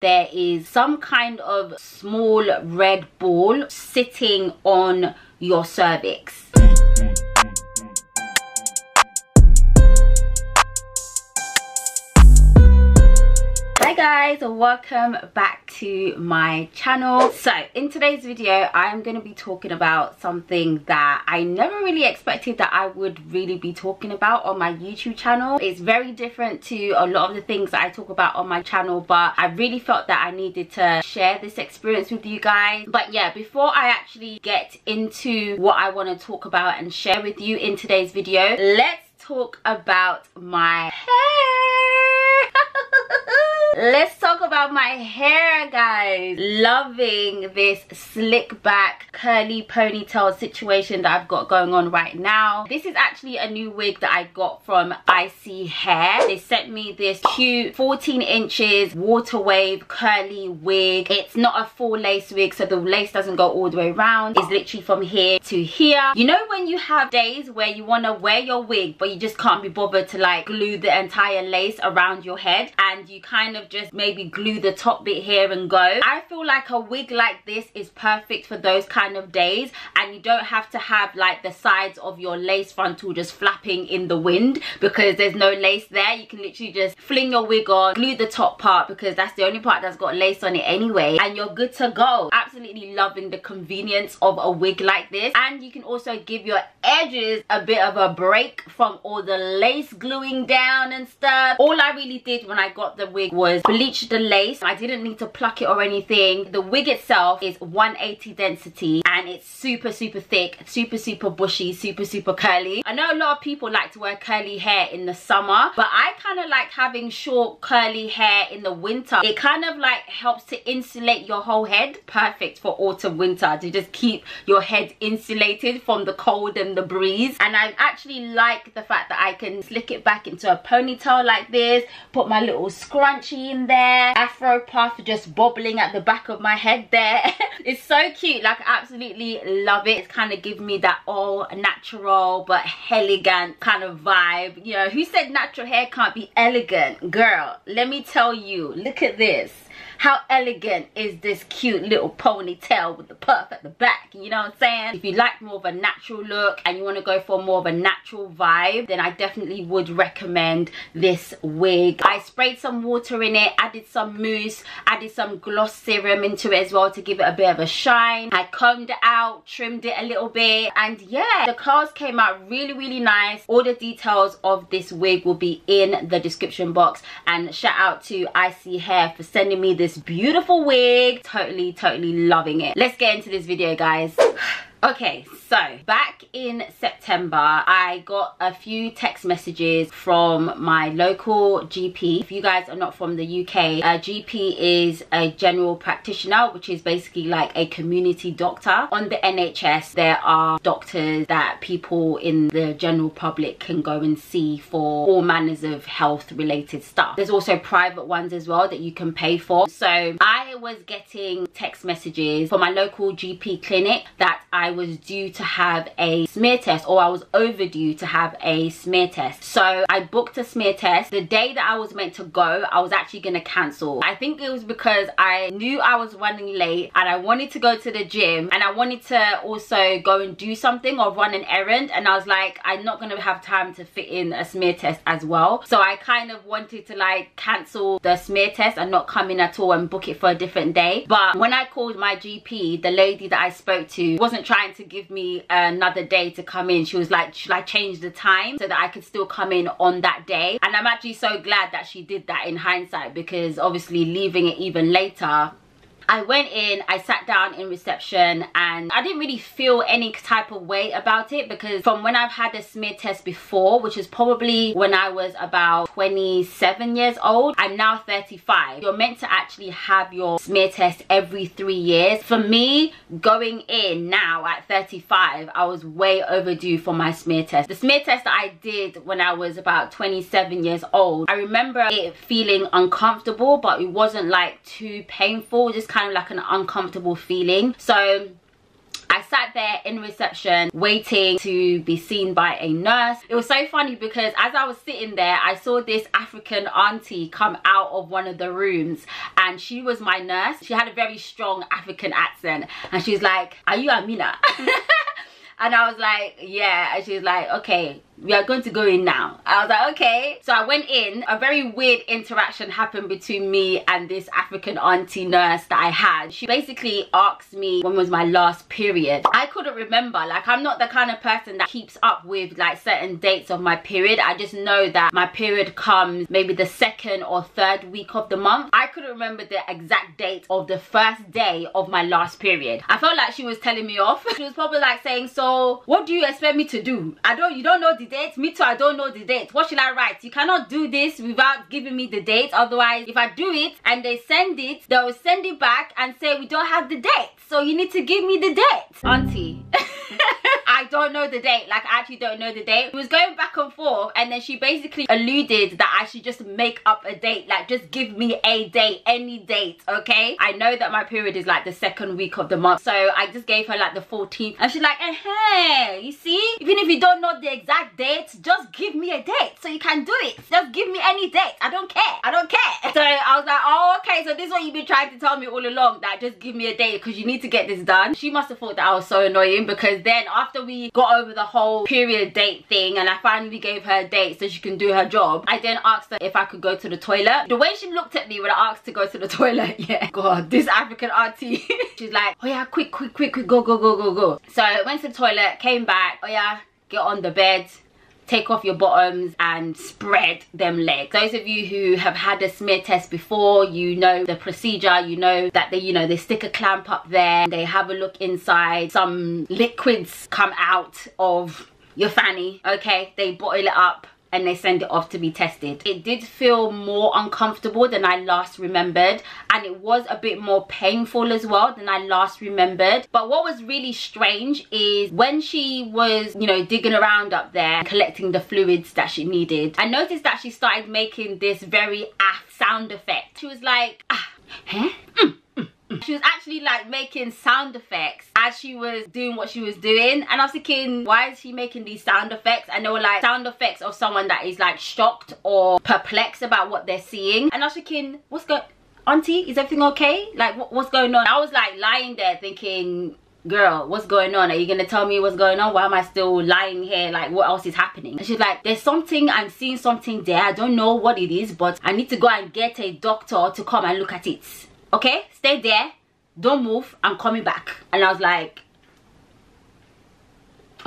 there is some kind of small red ball sitting on your cervix. Hi guys, welcome back to my channel. So in today's video I'm going to be talking about something that I never really expected that I would really be talking about on my YouTube channel. It's very different to a lot of the things that I talk about on my channel, but I really felt that I needed to share this experience with you guys. But yeah, before I actually get into what I want to talk about and share with you in today's video, let's talk about my hair. Let's talk about my hair, guys. Loving this slick back curly ponytail situation that I've got going on right now. This is actually a new wig that I got from Isee Hair. They sent me this cute 14 inches water wave curly wig. It's not a full lace wig, so the lace doesn't go all the way around. It's literally from here to here. You know when you have days where you want to wear your wig but you just can't be bothered to like glue the entire lace around your head, and you kind of just maybe glue the top bit here and go? I feel like a wig like this is perfect for those kind of days, and you don't have to have like the sides of your lace frontal just flapping in the wind because there's no lace there. You can literally just fling your wig on, glue the top part because that's the only part that's got lace on it anyway, and you're good to go. Absolutely loving the convenience of a wig like this, and you can also give your edges a bit of a break from all the lace gluing down and stuff. All I really did when I got the wig was bleach the lace. I didn't need to pluck it or anything. The wig itself is 180 density and it's super super thick, super super bushy, super super curly. I know a lot of people like to wear curly hair in the summer, but I kind of like having short curly hair in the winter. It kind of like helps to insulate your whole head. Perfect for autumn winter to just keep your head insulated from the cold and the breeze. And I actually like the fact that I can slick it back into a ponytail like this, put my little scrunchie in there, afro puff just bobbling at the back of my head there. It's so cute, like I absolutely love it. It's kind of giving me that all natural but elegant kind of vibe. You know who said natural hair can't be elegant? Girl, let me tell you, look at this. How elegant is this cute little ponytail with the puff at the back? You know what I'm saying? If you like more of a natural look and you want to go for more of a natural vibe, then I definitely would recommend this wig. I sprayed some water in it, added some mousse, added some gloss serum into it as well to give it a bit of a shine. I combed it out, trimmed it a little bit, and yeah, the curls came out really really nice. All the details of this wig will be in the description box, and shout out to Isee Hair for sending me this beautiful wig. Totally totally loving it. Let's get into this video, guys. Okay, so back in September I got a few text messages from my local GP. If you guys are not from the UK, a GP is a general practitioner, which is basically like a community doctor. On the NHS there are doctors that people in the general public can go and see for all manners of health related stuff. There's also private ones as well that you can pay for. So I was getting text messages from my local GP clinic that I was due to have a smear test, or I was overdue to have a smear test. So I booked a smear test. The day that I was meant to go, I was actually going to cancel. I think it was because I knew I was running late and I wanted to go to the gym, and I wanted to also go and do something or run an errand, and I was like, I'm not going to have time to fit in a smear test as well. So I kind of wanted to like cancel the smear test and not come in at all and book it for a different day. But when I called my GP, the lady that I spoke to wasn't trying to give me another day to come in. She was like, should I change the time so that I could still come in on that day? And I'm actually so glad that she did that in hindsight, because obviously leaving it even later. I went in, I sat down in reception, and I didn't really feel any type of way about it, because from when I've had a smear test before, which is probably when I was about 27 years old, I'm now 35. You're meant to actually have your smear test every 3 years. For me, going in now at 35, I was way overdue for my smear test. The smear test that I did when I was about 27 years old, I remember it feeling uncomfortable, but it wasn't like too painful, just kind of like an uncomfortable feeling. So I I sat there in reception waiting to be seen by a nurse. It was so funny because as I was sitting there, I saw this African auntie come out of one of the rooms, and she was my nurse. She had a very strong African accent, and she was like, "Are you Amina?" And I was like, "Yeah." And she was like, "Okay, we are going to go in now." I was like, "Okay." So I went in. A very weird interaction happened between me and this African auntie nurse that I had. She basically asked me when was my last period. I couldn't remember. Like, I'm not the kind of person that keeps up with like certain dates of my period. I just know that my period comes maybe the second or third week of the month. I couldn't remember the exact date of the first day of my last period. I felt like she was telling me off. She was probably like saying, "So what do you expect me to do? You don't know the date. Me too, I don't know the date. What should I write? You cannot do this without giving me the date. Otherwise, if I do it and they send it, they will send it back and say we don't have the date. So you need to give me the date." Auntie, I don't know the date. Like, I actually don't know the date. It was going back and forth, and then she basically alluded that I should just make up a date. Like, just give me a date, any date, okay? I know that my period is like the second week of the month, so I just gave her like the 14th, and she's like, "Hey, you see? Even if you don't know the exact date, just give me a date so you can do it. Just give me any date. I don't care. I don't care." So I was like, "Oh, okay. So this is what you've been trying to tell me all along, that just give me a date because you need to get this done." She must have thought that I was so annoying, because then after we got over the whole period date thing and I finally gave her a date so she can do her job, I then asked her if I could go to the toilet. The way she looked at me when I asked to go to the toilet, yeah, God, this African auntie, she's like, "Oh yeah, quick, go. So I went to the toilet, came back. "Oh yeah, get on the bed, take off your bottoms and spread them legs." Those of you who have had a smear test before, you know the procedure. You know that they stick a clamp up there, they have a look inside, some liquids come out of your fanny, okay? They bottle it up and they send it off to be tested. It did feel more uncomfortable than I last remembered, and it was a bit more painful as well than I last remembered. But what was really strange is when she was, digging around up there, collecting the fluids that she needed, I noticed that she started making this very ah sound effect. She was like, "Ah, huh? Mm." She was actually like making sound effects as she was doing what she was doing, and I was thinking, why is she making these sound effects? And they were like sound effects of someone that is like shocked or perplexed about what they're seeing. And I was thinking, what's going on? Auntie, is everything okay? Like, what's going on? I was like lying there thinking, girl, what's going on? Are you gonna tell me what's going on? Why am I still lying here? Like, what else is happening? And she's like, "There's something, I'm seeing something there. I don't know what it is, but I need to go and get a doctor to come and look at it. Okay, stay there, don't move, I'm coming back." And I was like,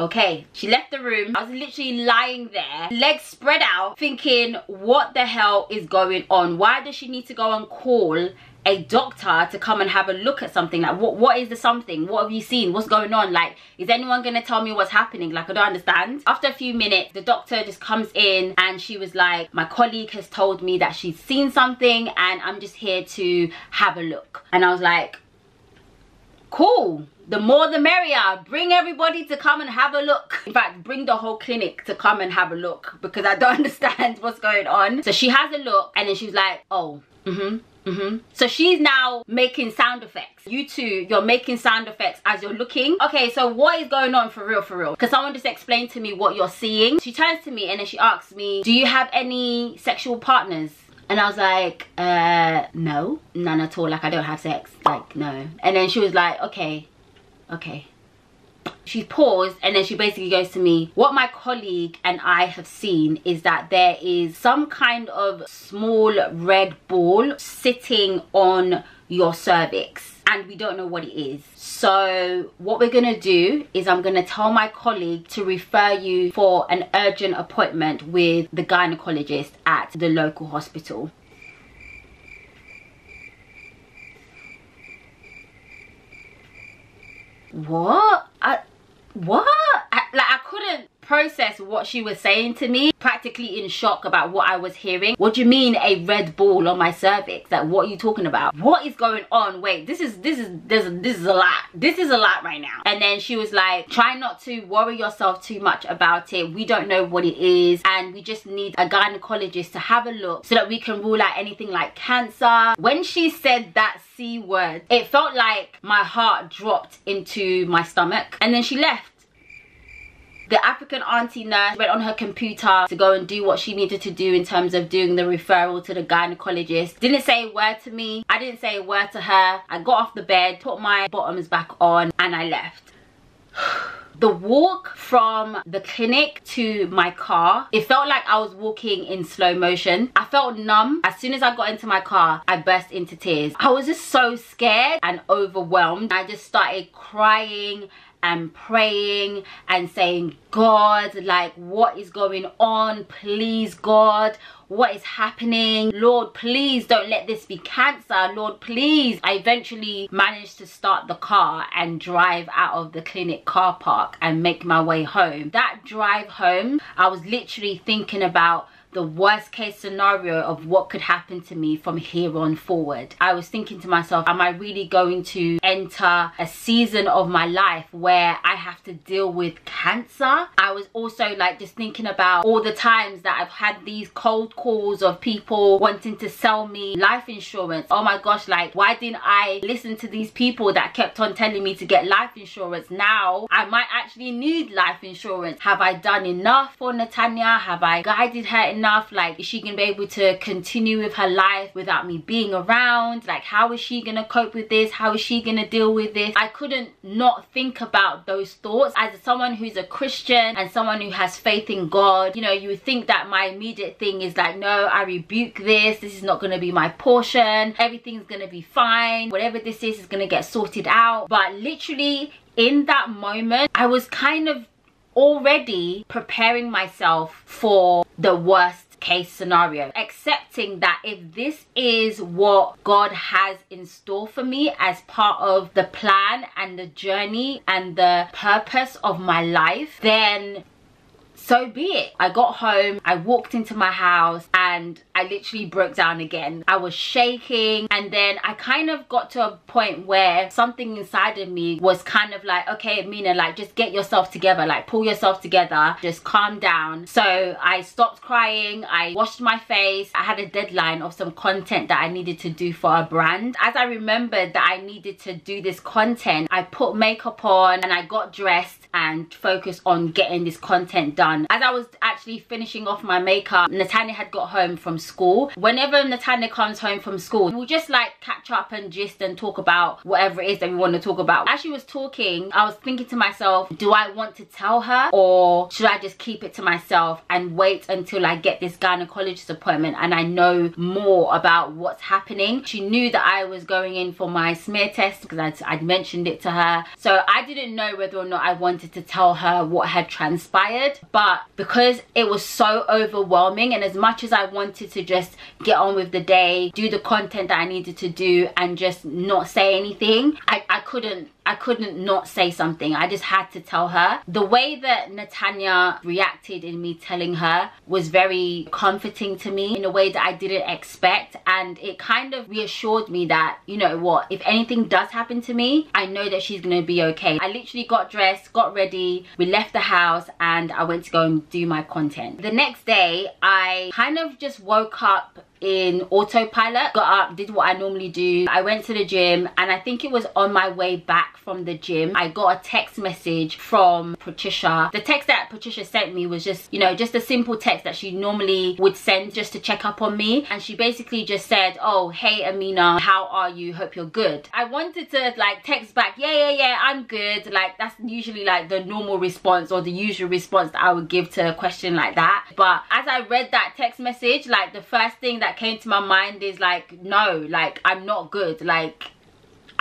okay. She left the room. I was literally lying there, legs spread out, thinking, what the hell is going on? Why does she need to go and call a doctor to come and have a look at something? Like, what is the something? What have you seen? What's going on? Like, is anyone gonna tell me what's happening? Like, I don't understand. After a few minutes, the doctor just comes in, and she was like, "My colleague has told me that she's seen something, and I'm just here to have a look." And I was like, cool, the more the merrier. Bring everybody to come and have a look. In fact, bring the whole clinic to come and have a look, because I don't understand what's going on. So she has a look, and then she's like, "Oh, So she's now making sound effects. You two, you're making sound effects as you're looking. Okay, so what is going on for real? Because someone just explained to me what you're seeing." She turns to me and then she asks me, "Do you have any sexual partners?" And I was like, "No, none at all. Like, I don't have sex, like, no." And then she was like, okay. She paused, and then she basically goes to me, "What my colleague and I have seen is that there is some kind of small red ball sitting on your cervix, and we don't know what it is. So what we're gonna do is I'm gonna tell my colleague to refer you for an urgent appointment with the gynecologist at the local hospital." What? I couldn't process what she was saying to me, practically in shock about what I was hearing. What do you mean a red ball on my cervix? Like, what are you talking about? What is going on? Wait, this is a lot. This is a lot right now. And then she was like, try not to worry yourself too much about it. We don't know what it is, and we just need a gynecologist to have a look so that we can rule out anything like cancer. When she said that C word, it felt like my heart dropped into my stomach. And then she left. The African auntie nurse went on her computer to go and do what she needed to do in terms of doing the referral to the gynecologist. Didn't say a word to me. I didn't say a word to her. I got off the bed, put my bottoms back on, and I left. The walk from the clinic to my car, it felt like I was walking in slow motion. I felt numb. As soon as I got into my car, I burst into tears. I was just so scared and overwhelmed. I just started crying and praying and saying, God, like, what is going on? Please, God, what is happening? Lord, please don't let this be cancer. Lord, please. I eventually managed to start the car and drive out of the clinic car park and make my way home. That drive home, I was literally thinking about the worst case scenario of what could happen to me from here on forward. I was thinking to myself, am I really going to enter a season of my life where I have to deal with cancer? I was also like just thinking about all the times that I've had these cold calls of people wanting to sell me life insurance. Oh my gosh, like, why didn't I listen to these people that kept on telling me to get life insurance? Now I might actually need life insurance. Have I done enough for Natanya? Have I guided her enough? Like, is she gonna be able to continue with her life without me being around? Like, how is she gonna cope with this? How is she gonna deal with this? I couldn't not think about those thoughts. As someone who's a Christian and someone who has faith in God, you know, you would think that my immediate thing is like, no, I rebuke this. This is not gonna be my portion. Everything's gonna be fine. Whatever this is gonna get sorted out. But literally in that moment, I was kind of already preparing myself for the worst case scenario, accepting that if this is what God has in store for me as part of the plan and the journey and the purpose of my life, then so be it. I got home, I walked into my house, and I literally broke down again. I was shaking, and then I kind of got to a point where something inside of me was kind of like, okay, Mina, like, just get yourself together, like, pull yourself together, just calm down. So I stopped crying, I washed my face. I had a deadline of some content that I needed to do for a brand. As I remembered that I needed to do this content, I put makeup on and I got dressed and focused on getting this content done. As I was actually finishing off my makeup, Natanya had got home from school. Whenever Natanya comes home from school, we'll just like catch up and gist and talk about whatever it is that we want to talk about. As she was talking, I was thinking to myself, do I want to tell her, or should I just keep it to myself and wait until I get this gynecologist appointment and I know more about what's happening? She knew that I was going in for my smear test because I'd mentioned it to her. So I didn't know whether or not I wanted to tell her what had transpired. But because it was so overwhelming, and as much as I wanted to just get on with the day, do the content that I needed to do and just not say anything, I couldn't not say something. I just had to tell her. The way that Natanya reacted in me telling her was very comforting to me in a way that I didn't expect, and it kind of reassured me that, you know what, if anything does happen to me, I know that she's gonna be okay. I literally got dressed, got ready, we left the house, and I went to go and do my content. The next day, I kind of just woke up in autopilot, got up, did what I normally do. I went to the gym, and I think it was on my way back from the gym, I got a text message from Patricia. The text that Patricia sent me was just, you know, just a simple text that she normally would send just to check up on me. And she basically just said, oh, hey, Amina, how are you? Hope you're good. I wanted to like text back, yeah, I'm good. Like, that's usually like the normal response or the usual response that I would give to a question like that. But as I read that text message, like the first thing that came to my mind is like, no, like, I'm not good. Like,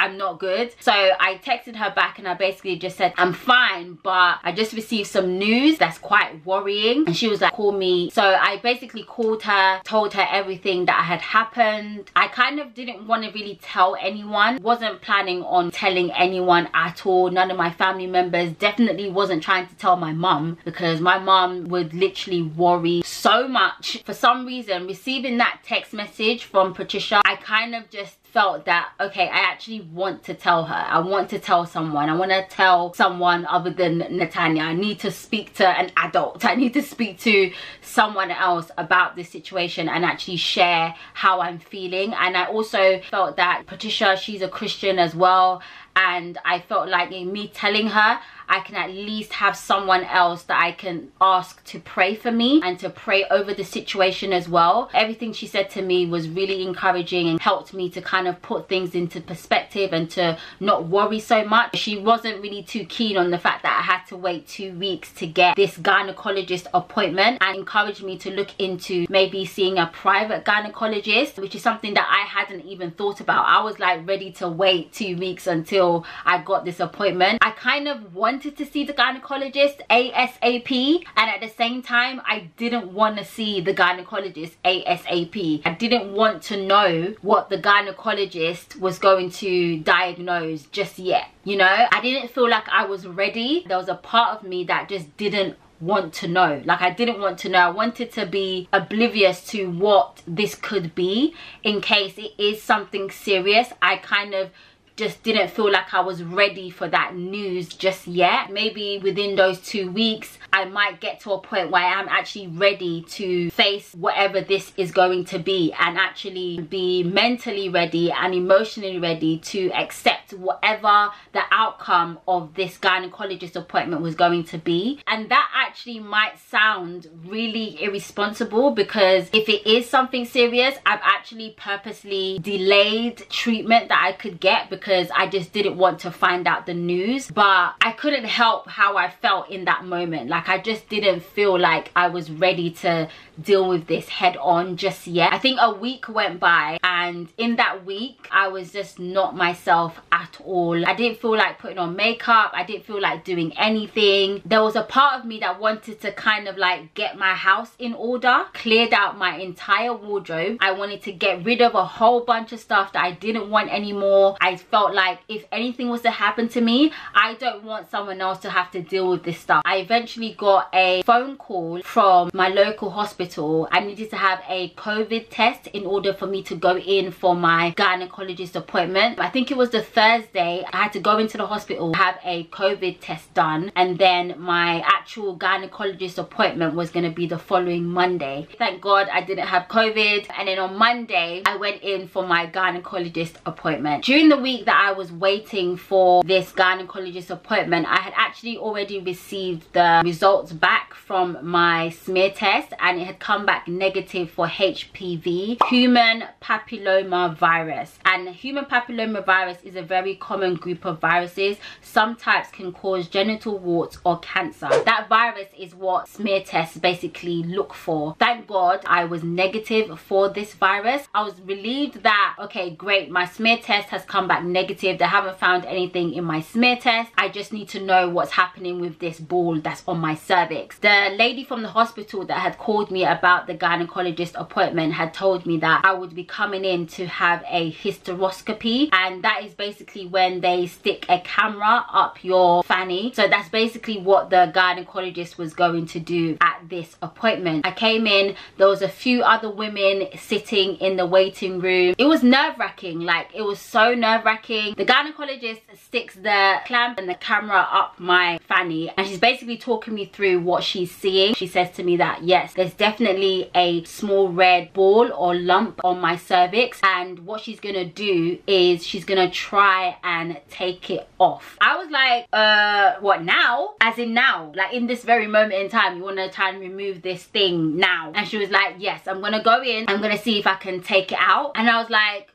I'm not good. So I texted her back and I basically just said, I'm fine, but I just received some news that's quite worrying. And she was like, call me. So I basically called her, told her everything that had happened. I kind of didn't want to really tell anyone, wasn't planning on telling anyone at all, none of my family members, definitely wasn't trying to tell my mum, because my mum would literally worry so much. For some reason, receiving that text message from Patricia, I kind of just felt that, okay, I actually want to tell her. I want to tell someone. I want to tell someone other than Natanya. I need to speak to an adult. I need to speak to someone else about this situation and actually share how I'm feeling. And I also felt that Patricia, she's a Christian as well, and I felt like in me telling her, I can at least have someone else that I can ask to pray for me and to pray over the situation as well. Everything she said to me was really encouraging and helped me to kind of put things into perspective and to not worry so much. She wasn't really too keen on the fact that I had to wait 2 weeks to get this gynecologist appointment, and encouraged me to look into maybe seeing a private gynecologist, which is something that I hadn't even thought about. I was like ready to wait 2 weeks until I got this appointment. I kind of wanted to see the gynecologist ASAP, and at the same time I didn't want to see the gynecologist ASAP. I didn't want to know what the gynecologist was going to diagnose just yet, you know. I didn't feel like I was ready. There was a part of me that just didn't want to know. Like, I didn't want to know. I wanted to be oblivious to what this could be in case it is something serious. I kind of just didn't feel like I was ready for that news just yet. Maybe within those 2 weeks I might get to a point where I'm actually ready to face whatever this is going to be, and actually be mentally ready and emotionally ready to accept whatever the outcome of this gynecologist appointment was going to be. And that actually might sound really irresponsible, because if it is something serious, I've actually purposely delayed treatment that I could get because I just didn't want to find out the news. But I couldn't help how I felt in that moment. Like, I just didn't feel like I was ready to deal with this head on just yet. I think a week went by, and in that week I was just not myself at all. I didn't feel like putting on makeup. I didn't feel like doing anything. There was a part of me that wanted to kind of like get my house in order, cleared out my entire wardrobe. I wanted to get rid of a whole bunch of stuff that I didn't want anymore. I felt like if anything was to happen to me, I don't want someone else to have to deal with this stuff. I eventually got a phone call from my local hospital. I needed to have a COVID test in order for me to go in for my gynecologist appointment. I think it was the Thursday. I had to go into the hospital, have a COVID test done, and then my actual gynecologist appointment was going to be the following Monday. Thank God I didn't have COVID. And then on Monday I went in for my gynecologist appointment. During the week that I was waiting for this gynecologist appointment, I had actually already received the results back from my smear test, and it had come back negative for HPV, human papilloma virus. And human papilloma virus is a very common group of viruses. Some types can cause genital warts or cancer. That virus is what smear tests basically look for. Thank God I was negative for this virus. I was relieved that, okay, great, my smear test has come back negative. They haven't found anything in my smear test. I just need to know what's happening with this ball that's on my cervix. The lady from the hospital that had called me about the gynecologist appointment had told me that I would be coming in to have a hysteroscopy, and that is basically when they stick a camera up your fanny. So that's basically what the gynecologist was going to do at this appointment. I came in, there was a few other women sitting in the waiting room. It was nerve-wracking. Like, it was so nerve-wracking. The gynecologist sticks the clamp and the camera up my fanny, and she's basically talking me through what she's seeing. She says to me that yes, there's definitely a small red ball or lump on my cervix, and what she's gonna do is she's gonna try and take it off. I was like, what now? As in now? Like, in this very moment in time, you wanna try and remove this thing now? And she was like, yes, I'm gonna go in, I'm gonna see if I can take it out. And I was like,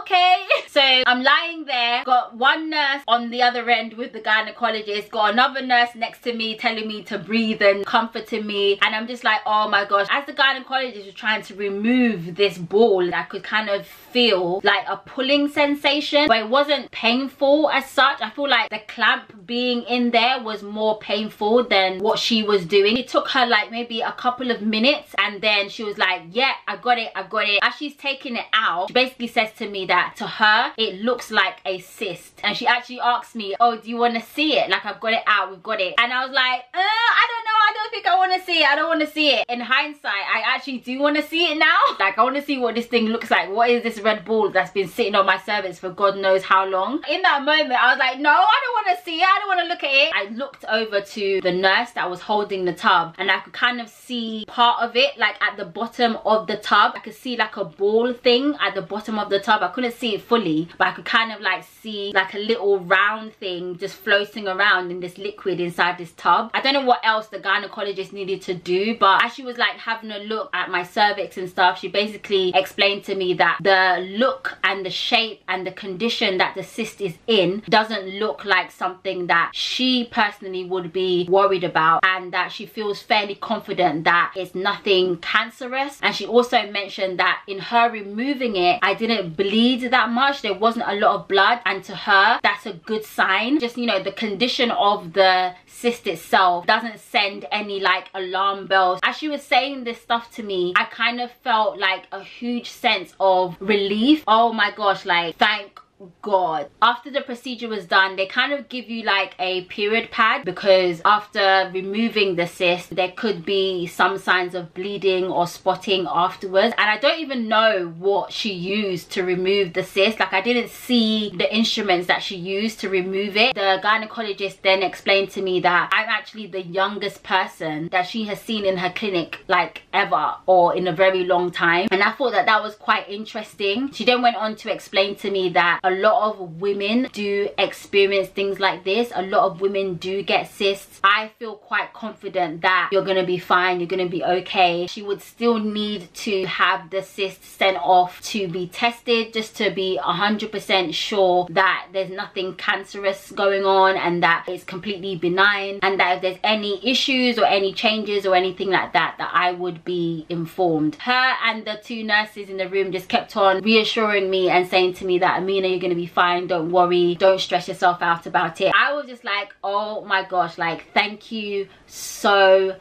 okay. So I'm lying there, got one nurse on the other end with the gynecologist, got another nurse next to me telling me to breathe and comforting me, and I'm just like, oh my gosh. As the gynecologist was trying to remove this ball, I could kind of feel like a pulling sensation, but it wasn't painful as such. I feel like the clamp being in there was more painful than what she was doing. It took her like maybe a couple of minutes, and then she was like, yeah, I got it, I got it. As she's taking it out, she basically says to me that to her it looks like a cyst, and she actually asked me, oh, do you want to see it? Like, I've got it out, we've got it. And I was like, I don't know, I don't think I want to see it, I don't want to see it. In hindsight, I actually do want to see it now. Like, I want to see what this thing looks like. What is this red ball that's been sitting on my cervix for God knows how long? In that moment, I was like, no, I don't want to see it, I don't want to look at it. I looked over to the nurse that was holding the tub, and I could kind of see part of it, like at the bottom of the tub. I could see like a ball thing at the bottom of the tub. I couldn't see it fully, but I could kind of like see like a little round thing just floating around in this liquid inside this tub. I don't know what else the gynecologist needed to do, but as she was like having a look at my cervix and stuff, she basically explained to me that the look and the shape and the condition that the cyst is in doesn't look like something that she personally would be worried about, and that she feels fairly confident that it's nothing cancerous. And she also mentioned that in her removing it, I didn't bleed that much, there wasn't a lot of blood, and to her that's a good sign. Just, you know, the condition of the cyst itself doesn't send any like alarm bells. As she was saying this stuff to me, I kind of felt like a huge sense of relief. Oh my gosh, like, thank God. After the procedure was done, they kind of give you like a period pad, because after removing the cyst there could be some signs of bleeding or spotting afterwards. And I don't even know what she used to remove the cyst. Like, I didn't see the instruments that she used to remove it. The gynecologist then explained to me that I'm actually the youngest person that she has seen in her clinic, like ever, or in a very long time. And I thought that that was quite interesting. She then went on to explain to me that a lot of women do experience things like this. A lot of women do get cysts. I feel quite confident that you're gonna be fine, you're gonna be okay. She would still need to have the cyst sent off to be tested, just to be 100% sure that there's nothing cancerous going on, and that it's completely benign, and that if there's any issues or any changes or anything like that, that I would be informed. Her and the two nurses in the room just kept on reassuring me and saying to me that, Amina, you're gonna be fine, don't worry, don't stress yourself out about it. I was just like, oh my gosh, like, thank you so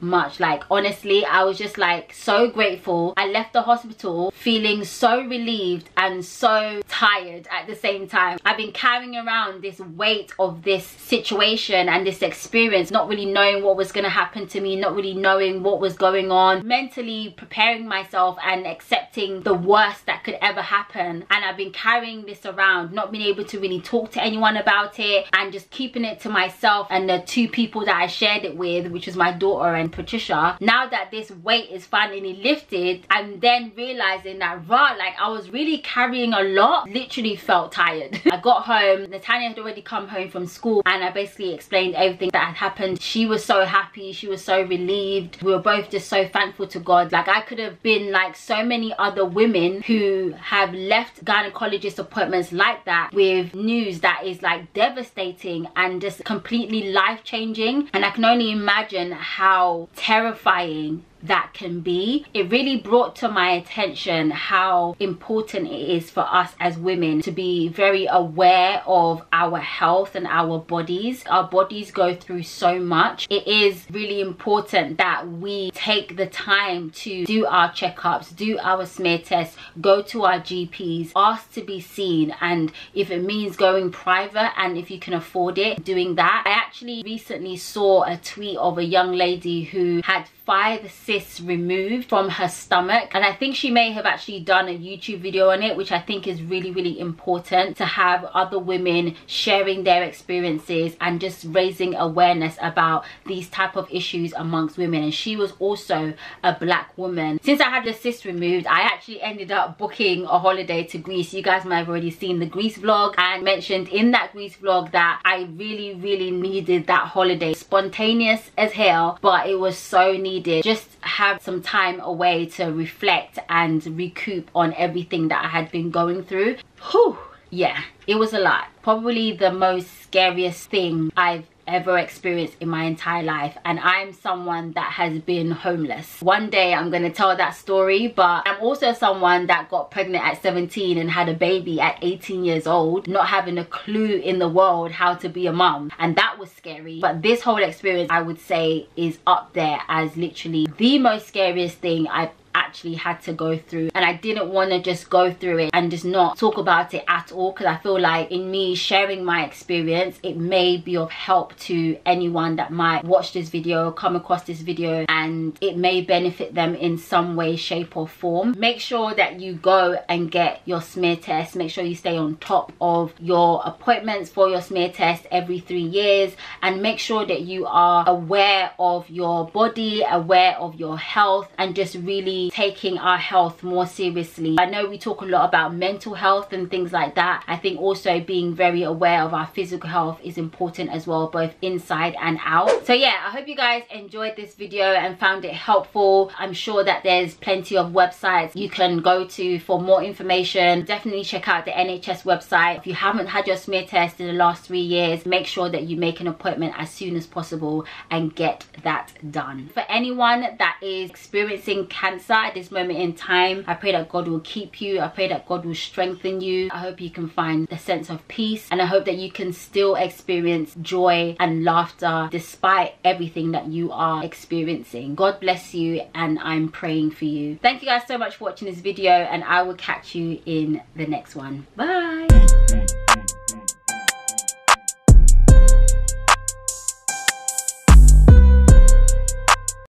much. Like, honestly, I was just like so grateful. I left the hospital feeling so relieved and so tired at the same time. I've been carrying around this weight of this situation and this experience, not really knowing what was gonna happen to me, not really knowing what was going on, mentally preparing myself and accepting the worst that could ever happen. And I've been carrying this around, not being able to really talk to anyone about it, and just keeping it to myself and the two people that I shared it with, which was my daughter and Patricia. Now that this weight is finally lifted, I'm then realizing that, right, like, I was really carrying a lot. Literally felt tired. I got home, Natanya had already come home from school, and I basically explained everything that had happened. She was so happy, she was so relieved. We were both just so thankful to God. Like, I could have been like so many other women who have left gynecologist appointments like that, with news that is like devastating and just completely life-changing. And I can only imagine how terrifying that can be. It really brought to my attention how important it is for us as women to be very aware of our health and our bodies. Our bodies go through so much. It is really important that we take the time to do our checkups, do our smear tests, go to our GPs, ask to be seen, and if it means going private and if you can afford it, doing that. I actually recently saw a tweet of a young lady who had 5 cysts removed from her stomach, and I think she may have actually done a YouTube video on it, which I think is really important, to have other women sharing their experiences and just raising awareness about these type of issues amongst women. And she was also a black woman. Since I had the cyst removed, I actually ended up booking a holiday to Greece. You guys might have already seen the Greece vlog, and mentioned in that Greece vlog that I really needed that holiday. Spontaneous as hell, but it was so needed. Just have some time away to reflect and recoup on everything that I had been going through. Whew, yeah, it was a lot. Probably the most scariest thing I've ever experienced in my entire life, and I'm someone that has been homeless. One day I'm gonna tell that story, but I'm also someone that got pregnant at 17 and had a baby at 18 years old, not having a clue in the world how to be a mum, and that was scary. But this whole experience, I would say, is up there as literally the most scariest thing I've actually had to go through, and I didn't want to just go through it and just not talk about it at all, because I feel like in me sharing my experience, it may be of help to anyone that might watch this video, come across this video, and it may benefit them in some way, shape or form. Make sure that you go and get your smear test. Make sure you stay on top of your appointments for your smear test every 3 years, and make sure that you are aware of your body, aware of your health, and just really taking our health more seriously. I know we talk a lot about mental health and things like that. I think also being very aware of our physical health is important as well, both inside and out. So yeah, I hope you guys enjoyed this video and found it helpful. I'm sure that there's plenty of websites you can go to for more information. Definitely check out the NHS website. If you haven't had your smear test in the last 3 years, make sure that you make an appointment as soon as possible and get that done. For anyone that is experiencing cancer at this moment in time, I pray that God will keep you. I pray that God will strengthen you. I hope you can find a sense of peace, and I hope that you can still experience joy and laughter despite everything that you are experiencing. God bless you, and I'm praying for you. Thank you guys so much for watching this video, and I will catch you in the next one. Bye.